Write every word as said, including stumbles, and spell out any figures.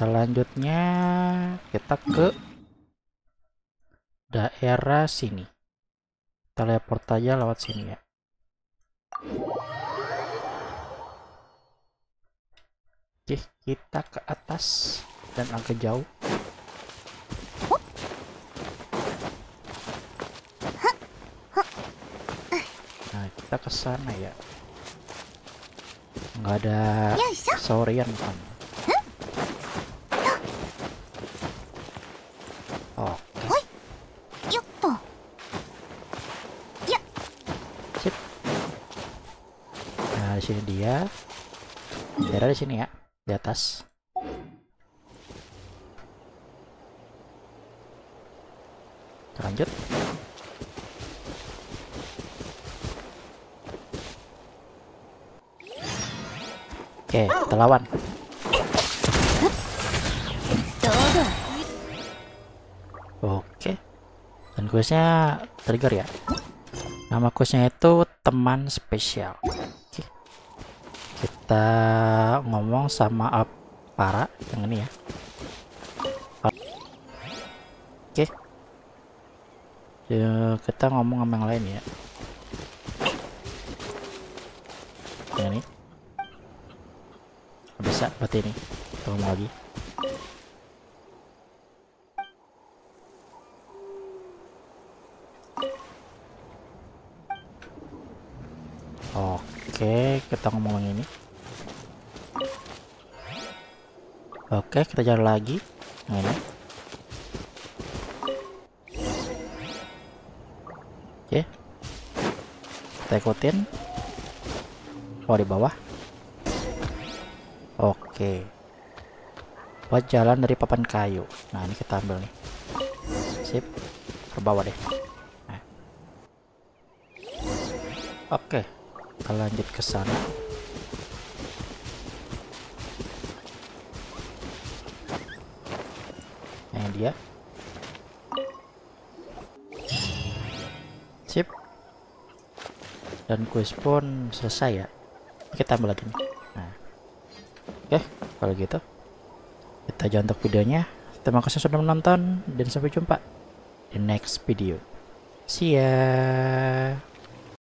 selanjutnya kita ke daerah sini, teleport aja lewat sini ya. Oke, kita ke atas dan agak jauh. Nah, kita ke sana ya. Nggak ada saurian kan. Sini dia, daerah di sini ya, di atas. Lanjut. Oke, kita lawan. Oke. Dan questnya trigger ya. Nama questnya itu teman spesial. Kita ngomong sama Apara yang ini ya. Oke, yuk kita ngomong sama yang lain ya. Yang ini bisa berarti ini ngomong lagi. Oke, kita ngomong yang ini. Oke, kita jalan lagi. Ini. Oke. Kita ikutin. Oh, di bawah. Oke. Buat jalan dari papan kayu. Nah, ini kita ambil nih. Sip. Ke bawah deh. Nah. Oke. Kita lanjut ke sana. Ya. Sip. Dan quest pun selesai ya. Kita ambil lagi nih. Nah. Oke, kalau gitu kita aja untuk videonya. Terima kasih sudah menonton dan sampai jumpa di next video. See ya.